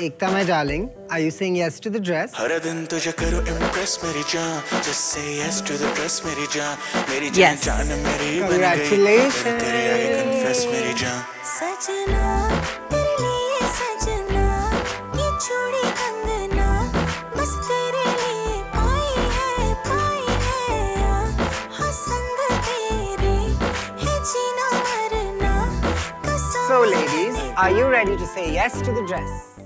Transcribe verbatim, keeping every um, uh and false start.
Ekta, my darling, are you saying yes to the dress? Har din tujhe karu impress meri jaan, just say yes to the dress meri jaan, meri jaan jaan meri ban gayi. Congratulations. Tere aaye confess meri jaan. Sajna, tere liye sajna, ye chudi kangna, bas tere liye paayi hai, paayi hai, ha sang tere hai jeena marna. So ladies, are you ready to say yes to the dress?